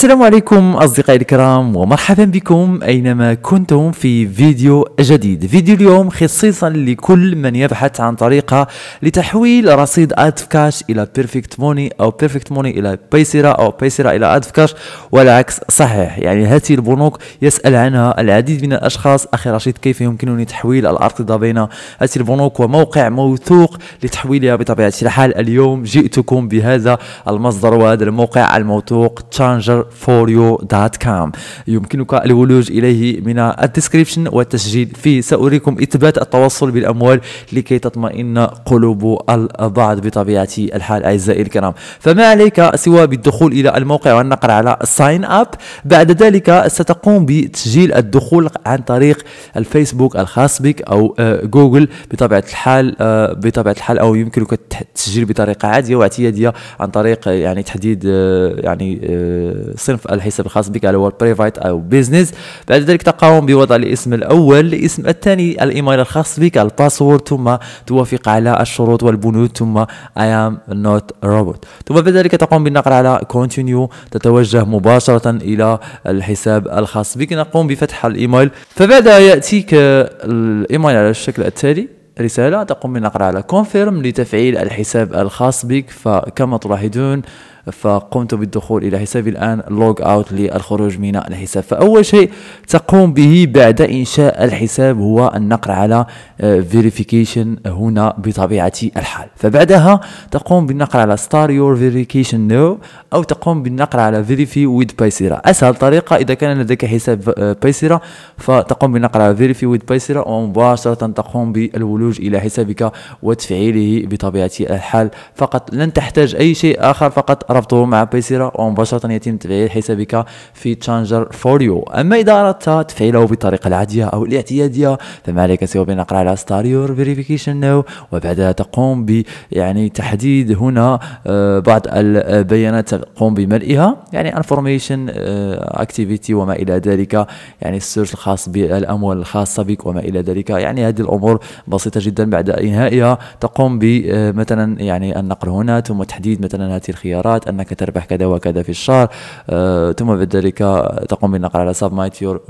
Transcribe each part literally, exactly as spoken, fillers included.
السلام عليكم أصدقائي الكرام ومرحبا بكم أينما كنتم في فيديو جديد. فيديو اليوم خصيصا لكل من يبحث عن طريقة لتحويل رصيد أدفكاش إلى بيرفكت موني أو بيرفكت موني إلى بايسيرا أو بايسيرا إلى أدفكاش والعكس صحيح. يعني هذه البنوك يسأل عنها العديد من الأشخاص. أخي رشيد، كيف يمكنني تحويل الأرصدة بين هذه البنوك وموقع موثوق لتحويلها؟ بطبيعة الحال اليوم جئتكم بهذا المصدر وهذا الموقع الموثوق تشينجر فور يو دوت كوم، يمكنك الولوج اليه من الديسكريبشن والتسجيل فيه. سأريكم اثبات التوصل بالاموال لكي تطمئن قلوب البعض بطبيعه الحال اعزائي الكرام. فما عليك سوى بالدخول الى الموقع والنقر على ساين اب. بعد ذلك ستقوم بتسجيل الدخول عن طريق الفيسبوك الخاص بك او جوجل بطبيعه الحال بطبيعه الحال او يمكنك التسجيل بطريقه عاديه واعتياديه عن طريق يعني تحديد يعني صنف الحساب الخاص بك على هو برايفت او بيزنس. بعد ذلك تقوم بوضع الاسم الاول، الاسم الثاني، الايميل الخاص بك، الباسورد، ثم توافق على الشروط والبنود، ثم اي ام نوت روبوت. ثم بعد ذلك تقوم بالنقر على كونتينيو، تتوجه مباشره الى الحساب الخاص بك. نقوم بفتح الايميل، فبعدها ياتيك الايميل على الشكل التالي، رسالة تقوم بالنقر على كونفيرم لتفعيل الحساب الخاص بك. فكما تلاحظون فقمت بالدخول الى حسابي الان، لوج اوت للخروج من الحساب. فاول شيء تقوم به بعد انشاء الحساب هو النقر على فيريفيكيشن هنا بطبيعه الحال. فبعدها تقوم بالنقر على ستار يور فيريفيكيشن نو، او تقوم بالنقر على فيريفي ويد بايسيرا. اسهل طريقه اذا كان لديك حساب بايسيرا، فتقوم بالنقر على فيريفي ويد بايسيرا ومباشره تقوم بالولوج الى حسابك وتفعيله بطبيعه الحال. فقط لن تحتاج اي شيء اخر، فقط ربطه مع بايسيرا ومباشره يتم تفعيل حسابك في تشينجر فور يو. اما اذا اردت تفعيله بالطريقه العاديه او الاعتياديه فما عليك سوى بالنقر على ستار يور فيريفيكيشن ناو، وبعدها تقوم ب يعني تحديد هنا بعض البيانات تقوم بملئها، يعني انفورميشن اكتيفيتي وما الى ذلك، يعني السيرش الخاص بالاموال الخاصه بك وما الى ذلك. يعني هذه الامور بسيطه جدا. بعد انهائها تقوم بمثلا يعني النقر هنا، ثم تحديد مثلا هذه الخيارات انك تربح كذا وكذا في الشهر، آه ثم بعد ذلك تقوم بالنقر على سبمايت يور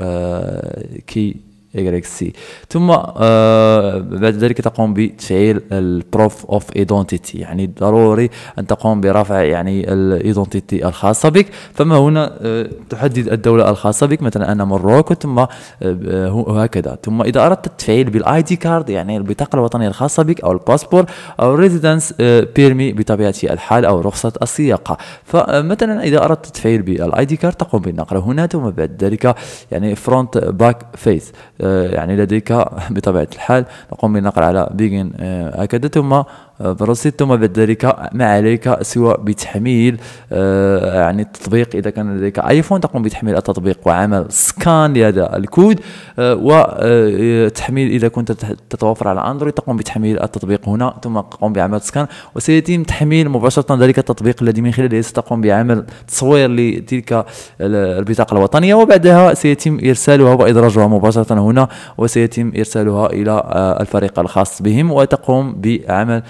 كي إكس سي. ثم آه بعد ذلك تقوم بتفعيل البروف اوف ايدنتيتي، يعني ضروري ان تقوم برفع يعني الايدنتيتي الخاصه بك. فما هنا آه تحدد الدوله الخاصه بك، مثلا انا مروكو، ثم آه هكذا. ثم اذا اردت التفعيل بالاي دي كارد، يعني البطاقه الوطنيه الخاصه بك او الباسبور او الريزيدنس آه بيرمي بطبيعه الحال او رخصه السياقه. فمثلا اذا اردت التفعيل بالاي دي كارد تقوم بالنقر هنا، ثم بعد ذلك يعني فرونت باك فيس، يعني لديك بطبيعة الحال نقوم بالنقر على بيجن هكذا، ثم بروسيد. ثم بعد ذلك ما عليك سوى بتحميل آه يعني التطبيق. اذا كان لديك ايفون تقوم بتحميل التطبيق وعمل سكان لهذا الكود، آه وتحميل اذا كنت تتوفر على اندرويد تقوم بتحميل التطبيق هنا، ثم تقوم بعمل سكان وسيتم تحميل مباشره ذلك التطبيق الذي من خلاله ستقوم بعمل تصوير لتلك البطاقه الوطنيه، وبعدها سيتم ارسالها وادراجها مباشره هنا، وسيتم ارسالها الى آه الفريق الخاص بهم، وتقوم بعمل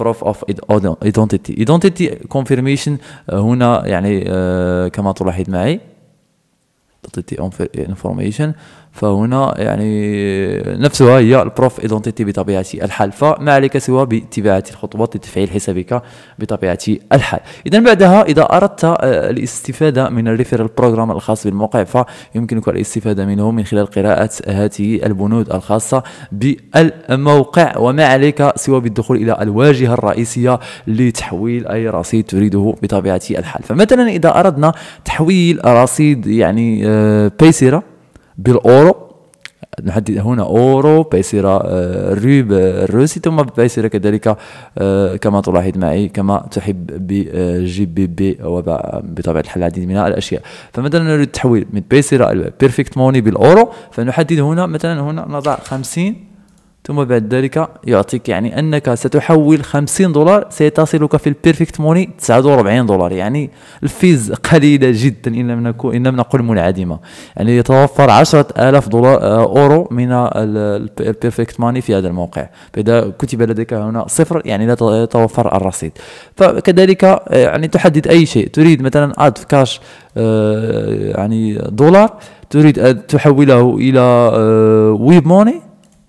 بروف اوف ايدنتيتي ايدنتيتي كونفيرميشن هنا، يعني uh, كما تلاحظ معي انفورميشن. فهنا يعني نفسها هي البروف ايدنتيتي بطبيعه الحال. فما عليك سوى باتباع الخطوات لتفعيل حسابك بطبيعه الحال. اذا بعدها اذا اردت الاستفاده من الريفيرال بروجرام الخاص بالموقع فيمكنك الاستفاده منه من خلال قراءه هذه البنود الخاصه بالموقع، وما عليك سوى بالدخول الى الواجهه الرئيسيه لتحويل اي رصيد تريده بطبيعه الحال. فمثلا اذا اردنا تحويل رصيد يعني بايسيرا بالاورو، نحدد هنا اورو بايسيرا روب الروسي، ثم بايسيرا كذلك كما تلاحظ معي كما تحب بجي بي بي وبطبيعه الحال العديد من الاشياء. فمثلا نريد التحويل من بايسيرا بيرفكت موني بالاورو، فنحدد هنا مثلا، هنا نضع خمسين ثم بعد ذلك يعطيك يعني انك ستحول خمسين دولار سيتصلك في البيرفكت موني تسعة وأربعين دولار. يعني الفيز قليله جدا ان لم ان لم نقل منعدمه. يعني يتوفر عشرة آلاف دولار اورو من البيرفكت موني في هذا الموقع. فاذا كتب لديك هنا صفر يعني لا يتوفر الرصيد. فكذلك يعني تحدد اي شيء تريد، مثلا اد كاش يعني دولار تريد ان تحوله الى ويب موني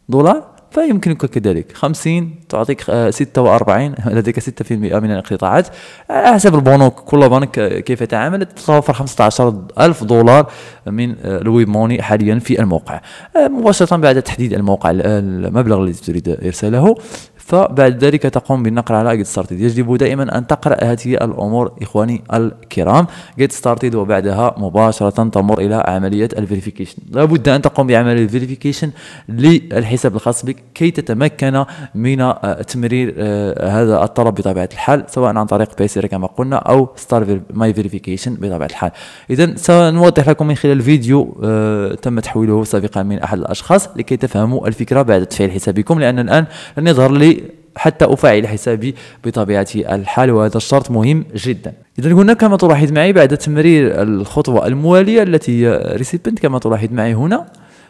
دولار، فيمكنك كذلك خمسين تعطيك ستة وأربعين، لديك ستة بالمئة من الانقطاعات على حسب البنوك، كل بنك كيف يتعامل. تتوفر خمسة عشر ألف دولار من الويب موني حاليا في الموقع. مباشرة بعد تحديد الموقع المبلغ الذي تريد ارساله، فبعد ذلك تقوم بالنقر على Get Started. يجب دائما أن تقرأ هذه الأمور إخواني الكرام. Get Started وبعدها مباشرة تمر إلى عملية الفيريفيكيشن. لابد أن تقوم بعملية الفيريفيكيشن للحساب الخاص بك كي تتمكن من تمرير هذا الطلب بطبيعة الحال، سواء عن طريق بايسيرا كما قلنا أو ستار ماي فيريفيكيشن بطبيعة الحال. إذا سنوضح لكم من خلال فيديو تم تحويله سابقا من أحد الأشخاص لكي تفهموا الفكرة بعد تفعيل حسابكم، لأن الآن لن يظهر لي حتى أفعل حسابي بطبيعة الحال، وهذا الشرط مهم جدا. إذا هنا كما تلاحظ معي بعد تمرير الخطوة الموالية التي هي ريسيبنت كما تلاحظ معي هنا،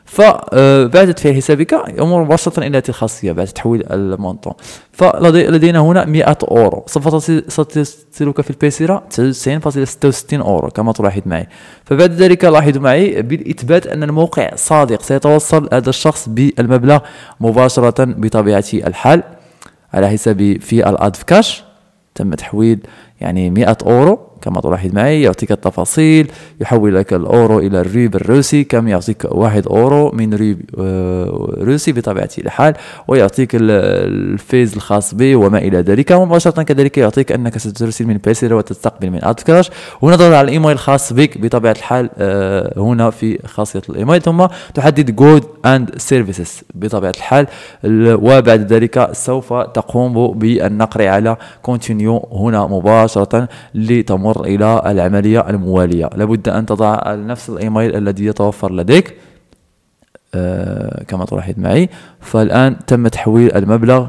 فبعد تفعيل حسابك يمر مباشرة إلى هذه الخاصية بعد تحويل المونطون. فلدينا هنا مئة أورو سوف ستصلك في البيسيرا تسعة وتسعين فاصلة ستة وستين أورو كما تلاحظ معي. فبعد ذلك لاحظوا معي بالإثبات أن الموقع صادق، سيتوصل هذا الشخص بالمبلغ مباشرة بطبيعة الحال على حسابي في الأدفكاش. تم تحويل يعني مئة أورو كما تلاحظ معي، يعطيك التفاصيل، يحول لك الأورو إلى الريب الروسي، كم يعطيك واحد أورو من ريب روسي بطبيعة الحال، ويعطيك الفيز الخاص به وما إلى ذلك. مباشرة كذلك يعطيك أنك سترسل من بايسيرا وتستقبل من أدفكاش، ونظر على الإيميل الخاص بك بطبيعة الحال هنا في خاصية الإيميل، ثم تحدد جود أند سيرفيسز بطبيعة الحال، وبعد ذلك سوف تقوم بالنقر على كونتينيو هنا مباشرة لتمر إلى العملية الموالية. لابد أن تضع نفس الإيميل الذي يتوفر لديك آه كما تلاحظ معي. فالآن تم تحويل المبلغ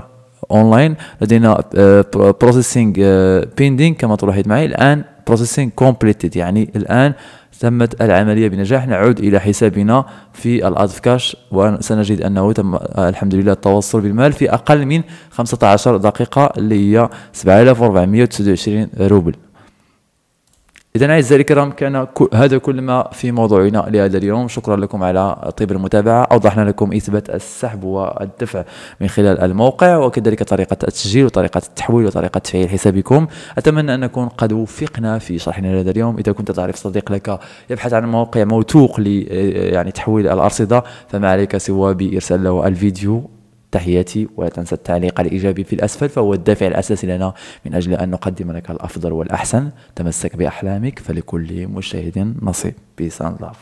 أونلاين، لدينا آه بروسيسينج آه بيندينج كما تلاحظ معي، الآن بروسيسينج كومبليتد يعني الآن تمت العملية بنجاح. نعود إلى حسابنا في الأدفكاش وسنجد أنه تم الحمد لله التوصل بالمال في أقل من خمسة عشر دقيقة اللي هي سبعة آلاف وأربعمئة وتسعة وعشرين روبل. إذا أعزائي الكرام كان هذا كل ما في موضوعنا لهذا اليوم. شكرا لكم على طيب المتابعة. أوضحنا لكم إثبات السحب والدفع من خلال الموقع، وكذلك طريقة التسجيل وطريقة التحويل وطريقة تفعيل حسابكم. أتمنى أن نكون قد وفقنا في شرحنا لهذا اليوم. إذا كنت تعرف صديق لك يبحث عن موقع موثوق لي يعني تحويل الأرصدة، فما عليك سوى بإرسال له الفيديو. تحياتي، ولا تنسى التعليق الإيجابي في الأسفل، فهو الدافع الأساسي لنا من أجل أن نقدم لك الأفضل والأحسن. تمسك بأحلامك، فلكل مجتهد نصيب. Peace and love.